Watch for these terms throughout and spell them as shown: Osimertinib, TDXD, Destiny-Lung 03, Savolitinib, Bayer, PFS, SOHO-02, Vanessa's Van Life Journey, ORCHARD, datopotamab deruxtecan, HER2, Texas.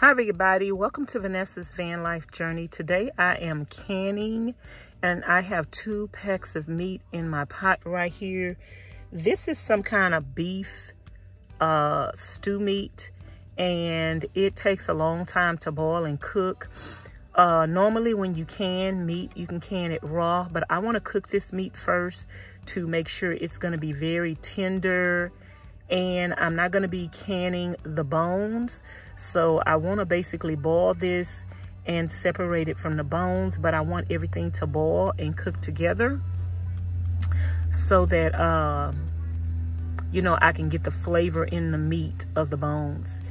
Hi everybody, welcome to Vanessa's Van Life Journey. Today I am canning and I have 2 packs of meat in my pot right here. This is some kind of beef stew meat and it takes a long time to boil and cook. Normally when you can meat, you can can it raw, but I want to cook this meat first to make sure it's going to be very tender. And I'm not going to be canning the bones, so I want to basically boil this and separate it from the bones, but I want everything to boil and cook together so that you know, I can get the flavor in the meat of the bones.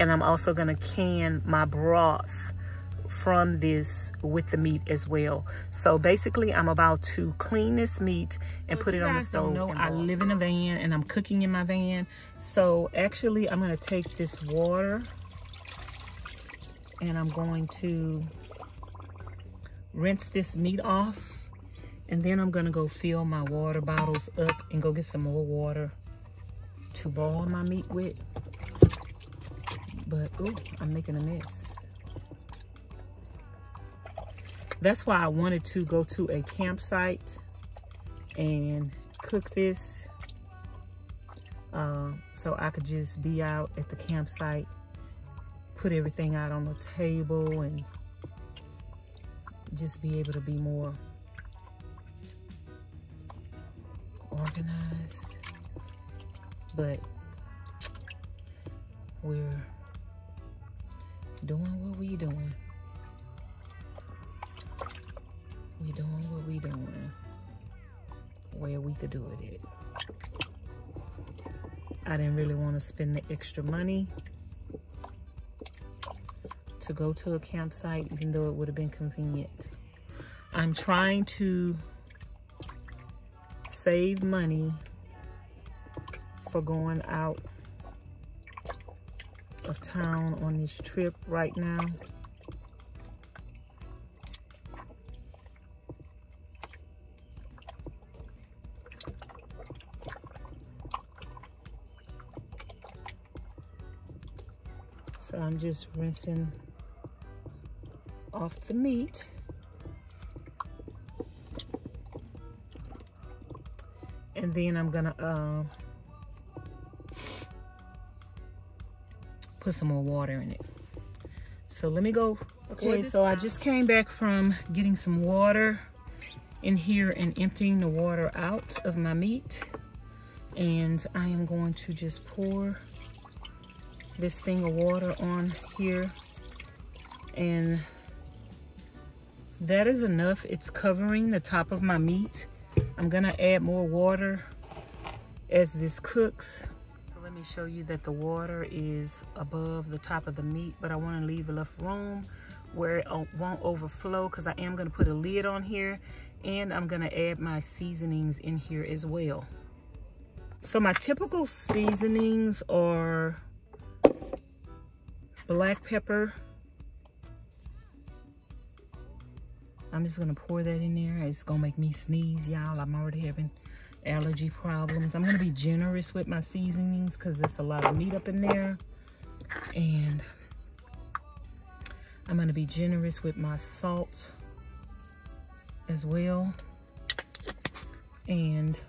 And I'm also going to can my broth from this with the meat as well. So basically I'm about to clean this meat and put it on the stove. No, I live in a van and I'm cooking in my van, so actually I'm going to take this water and I'm going to rinse this meat off, and then I'm going to go fill my water bottles up and go get some more water to boil my meat with. But ooh, I'm making a mess. That's why I wanted to go to a campsite and cook this so I could just be out at the campsite, put everything out on the table and just be able to be more organized. But we're doing what we're doing. We doing what we doing, where we could do it at. I didn't really want to spend the extra money to go to a campsite, even though it would have been convenient. I'm trying to save money for going out of town on this trip right now. So I'm just rinsing off the meat. And then I'm gonna put some more water in it. So let me go. Okay, so I just came back from getting some water in here and emptying the water out of my meat. And I am going to just pour this thing of water on here, and that is enough. It's covering the top of my meat. I'm gonna add more water as this cooks. So let me show you that the water is above the top of the meat, but I want to leave enough room where it won't overflow, because I am going to put a lid on here and I'm going to add my seasonings in here as well. So my typical seasonings are black pepper. I'm just gonna pour that in there. It's gonna make me sneeze, y'all. I'm already having allergy problems. I'm gonna be generous with my seasonings because there's a lot of meat up in there. And I'm gonna be generous with my salt as well. And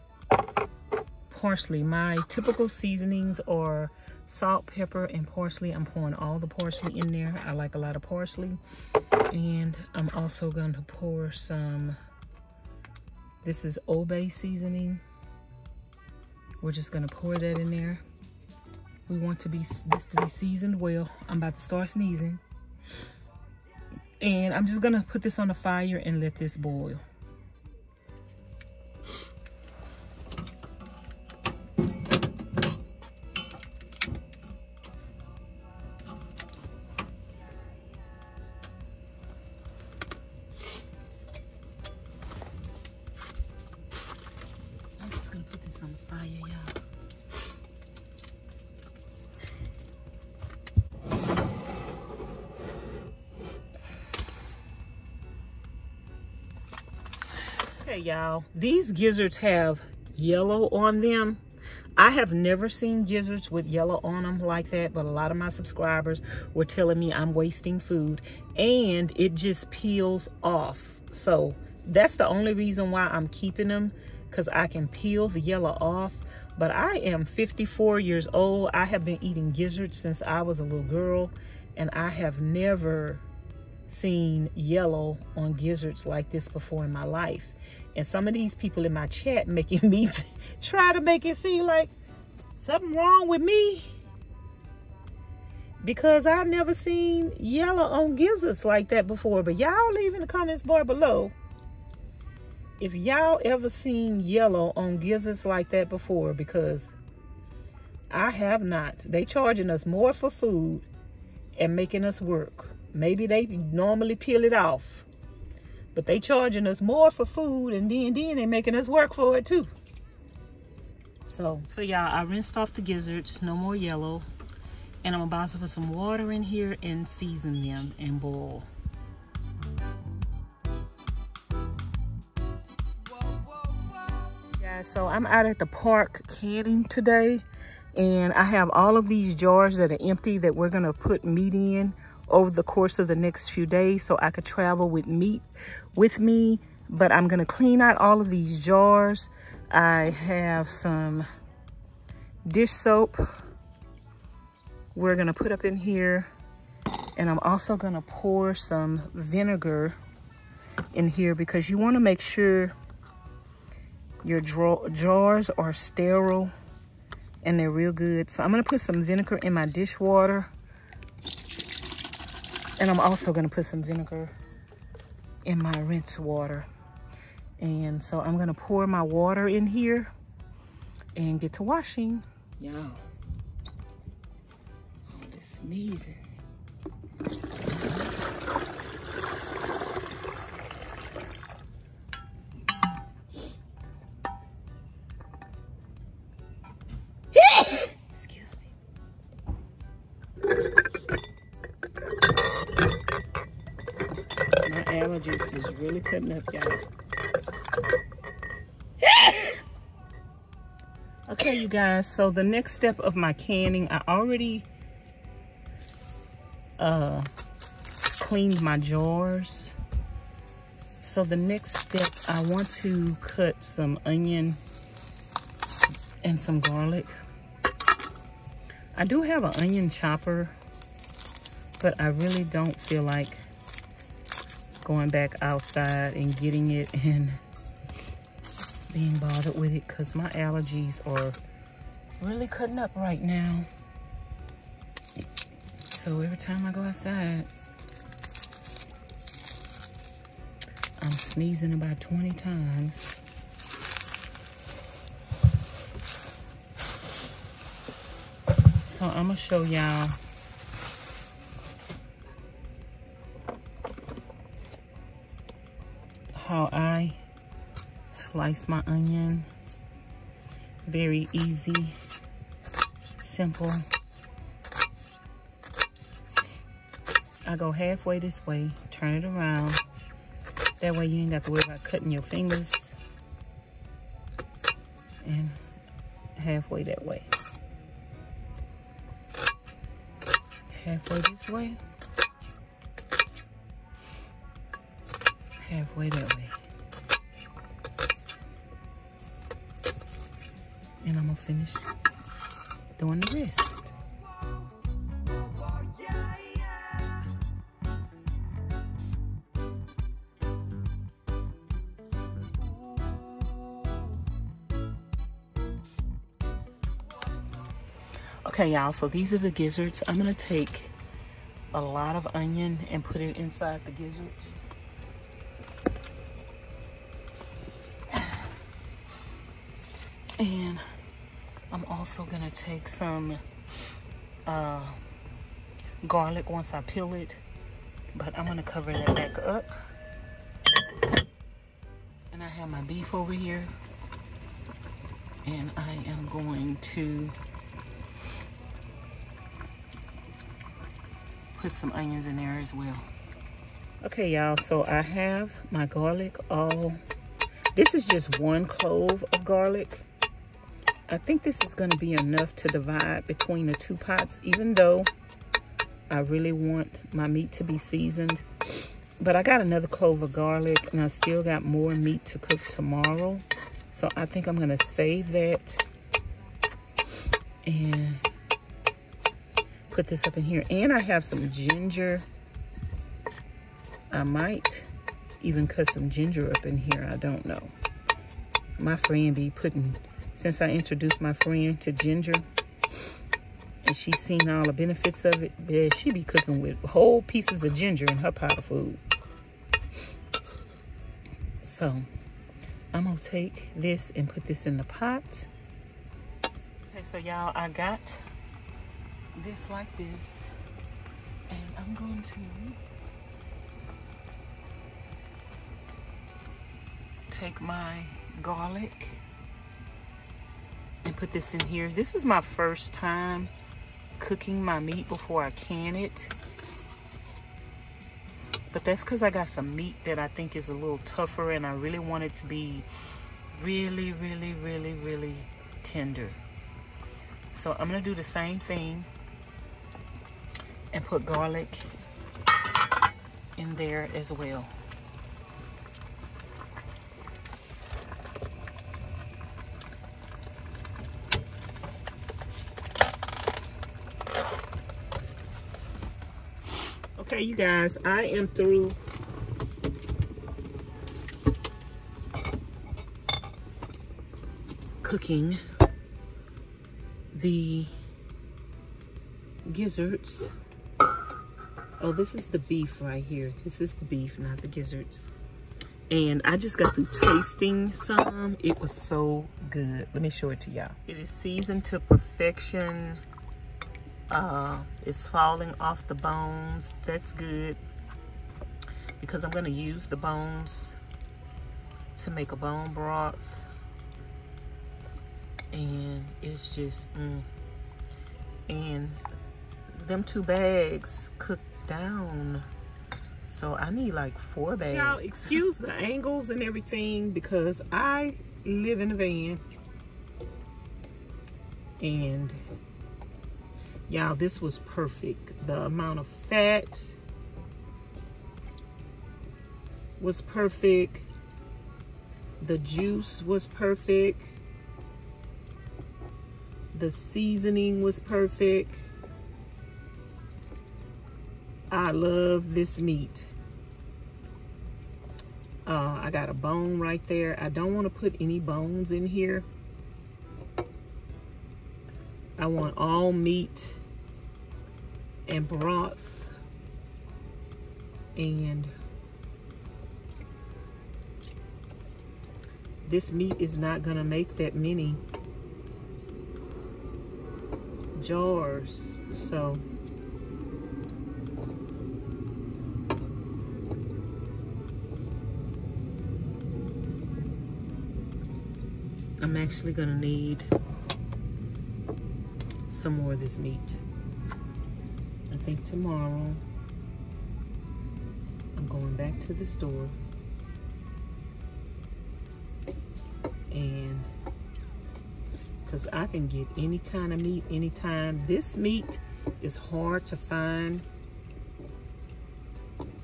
parsley. My typical seasonings are salt, pepper, and parsley. I'm pouring all the parsley in there. I like a lot of parsley. And I'm also going to pour some, this is Obey seasoning. We're just going to pour that in there. We want to be this to be seasoned well. I'm about to start sneezing. And I'm just going to put this on the fire and let this boil. Y'all, these gizzards have yellow on them. I have never seen gizzards with yellow on them like that, but a lot of my subscribers were telling me I'm wasting food, and it just peels off. So that's the only reason why I'm keeping them, because I can peel the yellow off. But I am 54 years old. I have been eating gizzards since I was a little girl, and I have never seen yellow on gizzards like this before in my life. And some of these people in my chat making me try to make it seem like something wrong with me because I've never seen yellow on gizzards like that before. But y'all leave in the comments bar below if y'all ever seen yellow on gizzards like that before, because I have not. They charging us more for food and making us work. Maybe they normally peel it off, but they charging us more for food, and then they making us work for it too. So y'all, I rinsed off the gizzards, no more yellow, and I'm about to put some water in here and season them and boil. Guys, so I'm out at the park canning today, and I have all of these jars that are empty that we're gonna put meat in over the course of the next few days, so I could travel with meat with me. But I'm gonna clean out all of these jars. I have some dish soap we're gonna put up in here, and I'm also gonna pour some vinegar in here because you want to make sure your jars are sterile and they're real good. So I'm gonna put some vinegar in my dishwater, and I'm also gonna put some vinegar in my rinse water. And so I'm gonna pour my water in here and get to washing. Y'all, all this sneezing. Excuse me. My allergies is really cutting up, y'all. Okay, you guys, so the next step of my canning, I already cleaned my jars. So the next step, I want to cut some onion and some garlic. I do have an onion chopper, but I really don't feel like going back outside and getting it and being bothered with it, because my allergies are really cutting up right now. So every time I go outside, I'm sneezing about 20 times. So I'm gonna show y'all how I slice my onion. Very easy, simple. I go halfway this way, turn it around. That way you ain't got to worry about cutting your fingers. And halfway that way. Halfway this way. Halfway that way. And I'm gonna finish doing the rest. Okay, y'all, so these are the gizzards. I'm gonna take a lot of onion and put it inside the gizzards. And I'm also gonna take some garlic once I peel it, but I'm gonna cover that back up. And I have my beef over here, and I am going to put some onions in there as well. Okay, y'all, so I have my garlic all. This is just one clove of garlic. I think this is going to be enough to divide between the two pots, even though I really want my meat to be seasoned. But I got another clove of garlic, and I still got more meat to cook tomorrow. So I think I'm going to save that and put this up in here. And I have some ginger. I might even cut some ginger up in here. I don't know. My friend be putting, since I introduced my friend to ginger, and she's seen all the benefits of it, yeah, she be cooking with whole pieces of ginger in her pot of food. So I'm gonna take this and put this in the pot. Okay, so y'all, I got this like this, and I'm going to take my garlic and put this in here. This is my first time cooking my meat before I can it, but that's because I got some meat that I think is a little tougher, and I really want it to be really tender. So I'm gonna do the same thing and put garlic in there as well. Okay, you guys, I am through cooking the gizzards. Oh, this is the beef right here. This is the beef, not the gizzards. And I just got through tasting some. It was so good. Let me show it to y'all. It is seasoned to perfection. It's falling off the bones. That's good, because I'm going to use the bones to make a bone broth, and it's just and them 2 bags cooked down, so I need like 4 bags. Y'all, excuse the angles and everything, because I live in a van, and y'all, this was perfect. The amount of fat was perfect. The juice was perfect. The seasoning was perfect. I love this meat. I got a bone right there. I don't want to put any bones in here. I want all meat and broth, and this meat is not gonna make that many jars, so I'm actually gonna need some more of this meat. I think tomorrow I'm going back to the store and because I can get any kind of meat anytime. This meat is hard to find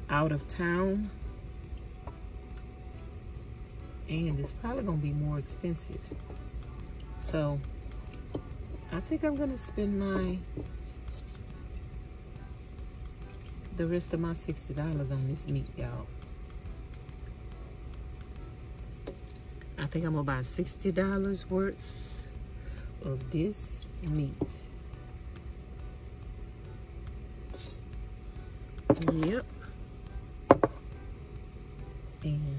out of town, and it's probably gonna be more expensive, so I think I'm gonna spend the rest of my $60 on this meat, y'all. I think I'm gonna buy $60 worth of this meat. Yep. And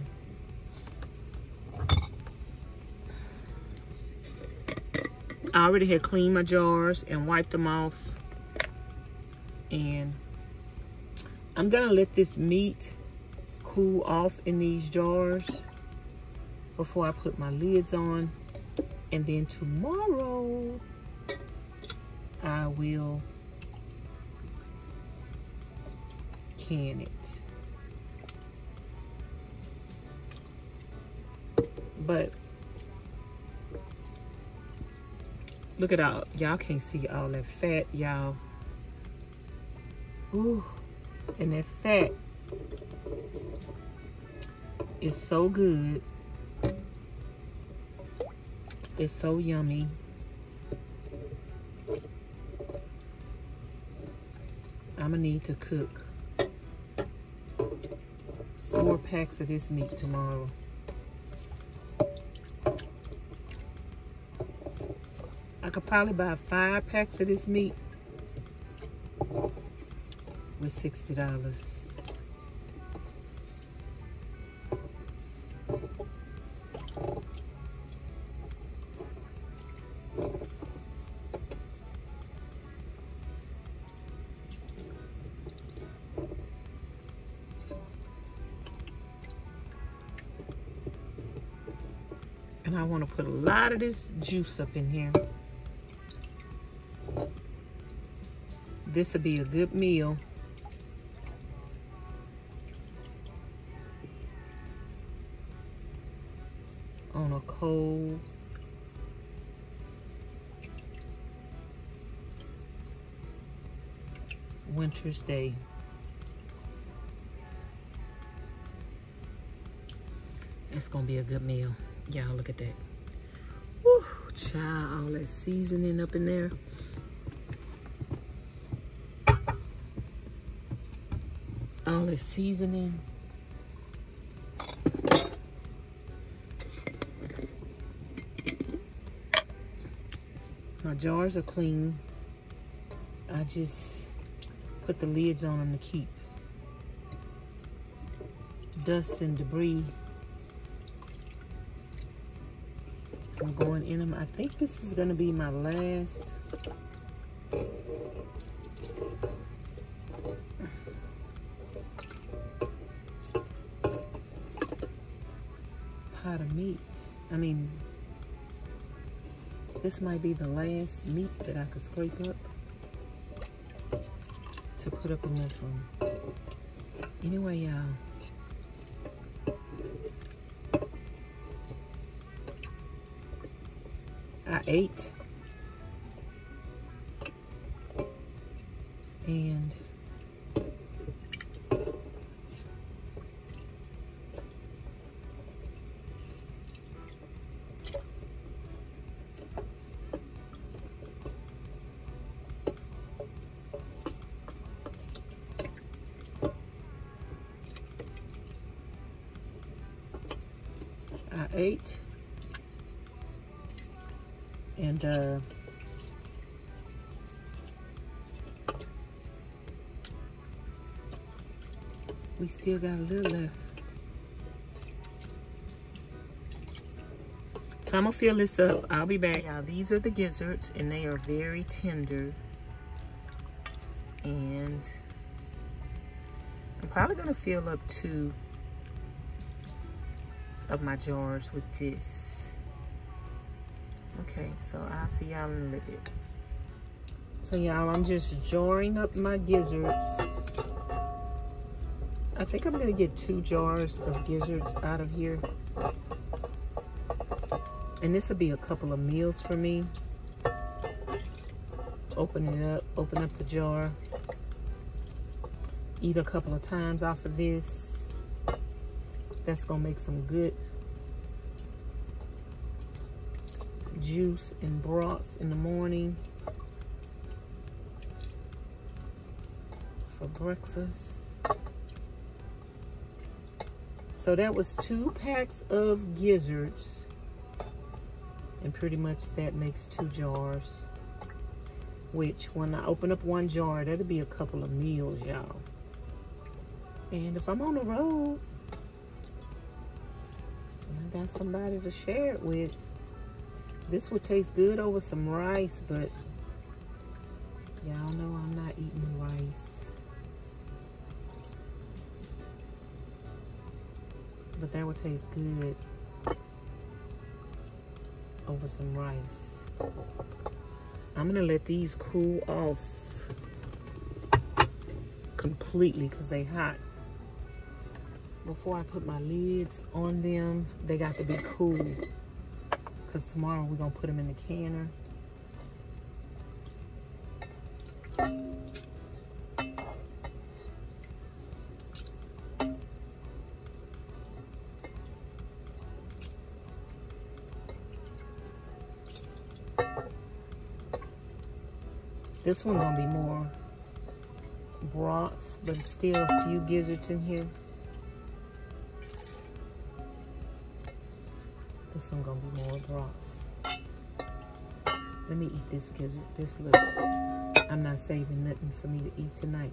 I already had cleaned my jars and wiped them off, and I'm gonna let this meat cool off in these jars before I put my lids on, and then tomorrow I will can it. But Look at all, y'all can't see all that fat, y'all. Ooh, and that fat is so good. It's so yummy. I'm gonna need to cook 4 packs of this meat tomorrow. I could probably buy 5 packs of this meat with $60. And I want to put a lot of this juice up in here. This would be a good meal. On a cold, winter's day. It's gonna be a good meal. Y'all look at that. Woo, child, all that seasoning up in there. All that seasoning. My jars are clean. I just put the lids on them to keep dust and debris from going in them. I think this is going to be my last pot of meat. I mean, this might be the last meat that I could scrape up to put up in this one. Anyway, y'all, I ate, and we still got a little left. So I'm gonna fill this up. I'll be back. Now, these are the gizzards, and they are very tender. And I'm probably gonna fill up 2 of my jars with this. Okay, so I'll see y'all in a little bit. So y'all, I'm just jarring up my gizzards. I think I'm gonna get 2 jars of gizzards out of here. And this will be a couple of meals for me. Open it up, open up the jar. Eat a couple of times off of this. That's gonna make some good juice and broths in the morning for breakfast. So that was 2 packs of gizzards, and pretty much that makes 2 jars, which when I open up 1 jar, that'll be a couple of meals, y'all. And if I'm on the road and I got somebody to share it with, this would taste good over some rice, but y'all know I'm not eating rice. But that would taste good over some rice. I'm gonna let these cool off completely because they hot. Before I put my lids on them, they got to be cool. Because tomorrow we're gonna put them in the canner This one's gonna be more bronze, but still a few gizzards in here. This one's gonna be more bronze. Let me eat this gizzard, this little. I'm not saving nothing for me to eat tonight.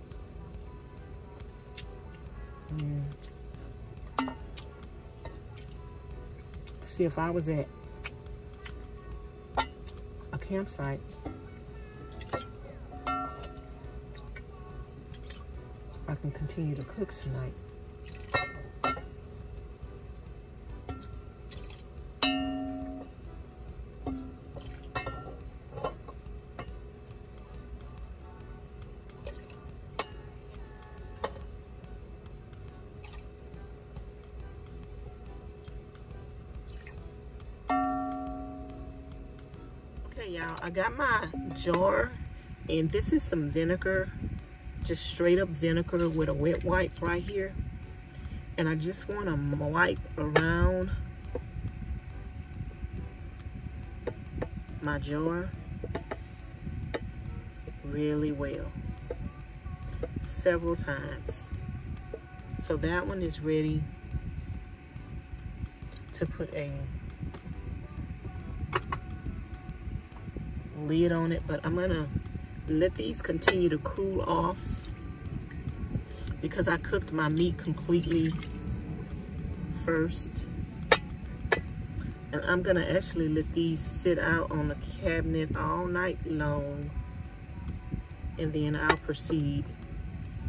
See, if I was at a campsite, I can continue to cook tonight. Y'all, I got my jar, and this is some vinegar, just straight up vinegar with a wet wipe right here. And I just want to wipe around my jar really well, several times. So that one is ready to put a lid on it, but I'm gonna let these continue to cool off because I cooked my meat completely first, and I'm gonna actually let these sit out on the cabinet all night long, and then I'll proceed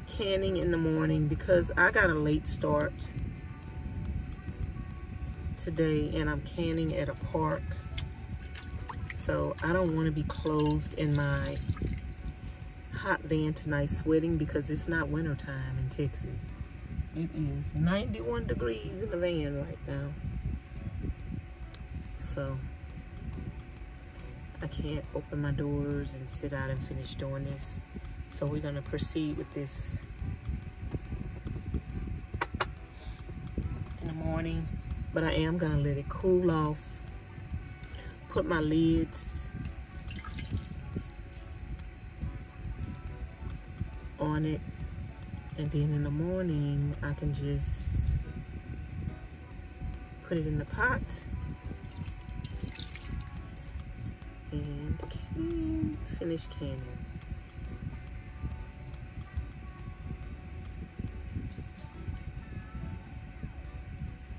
canning in the morning because I got a late start today and I'm canning at a park. So I don't want to be closed in my hot van tonight sweating because it's not winter time in Texas. It is 91 degrees in the van right now. So I can't open my doors and sit out and finish doing this. So we're going to proceed with this in the morning. But I am going to let it cool off. Put my lids on it, and then in the morning I can just put it in the pot and can finish canning.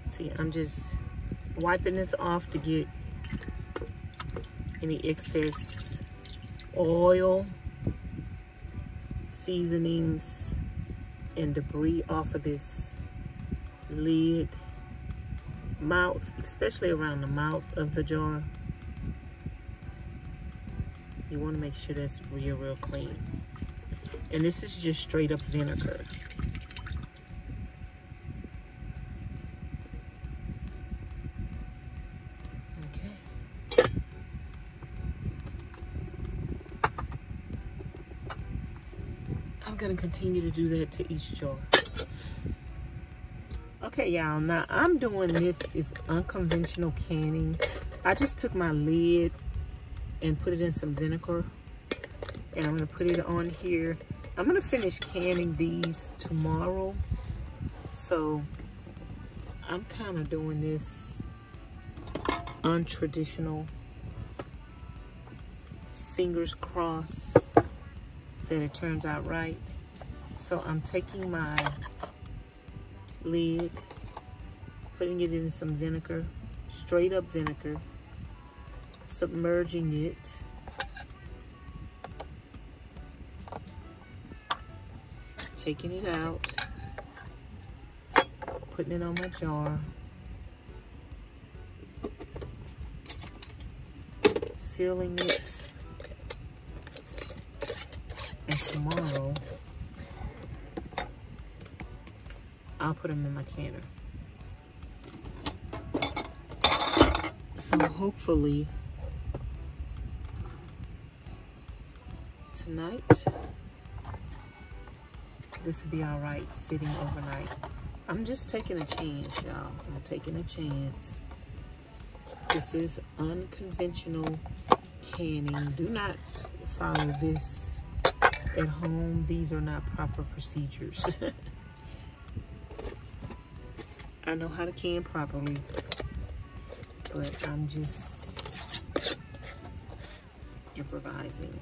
See, I'm just wiping this off to get any excess oil, seasonings, and debris off of this lid, mouth, especially around the mouth of the jar. You want to make sure that's real, real clean. And this is just straight up vinegar. Gonna continue to do that to each jar. Okay, y'all, now I'm doing this is unconventional canning. I just took my lid and put it in some vinegar, and I'm gonna put it on here. I'm gonna finish canning these tomorrow, so I'm kind of doing this untraditional, fingers crossed that it turns out right. So I'm taking my lid, putting it in some vinegar, straight up vinegar, submerging it. Taking it out, putting it on my jar. Sealing it. And tomorrow, I'll put them in my canner. So hopefully, tonight, this will be all right sitting overnight. I'm just taking a chance, y'all. I'm taking a chance. This is unconventional canning. Do not follow this at home, these are not proper procedures. I know how to can properly, but I'm just improvising.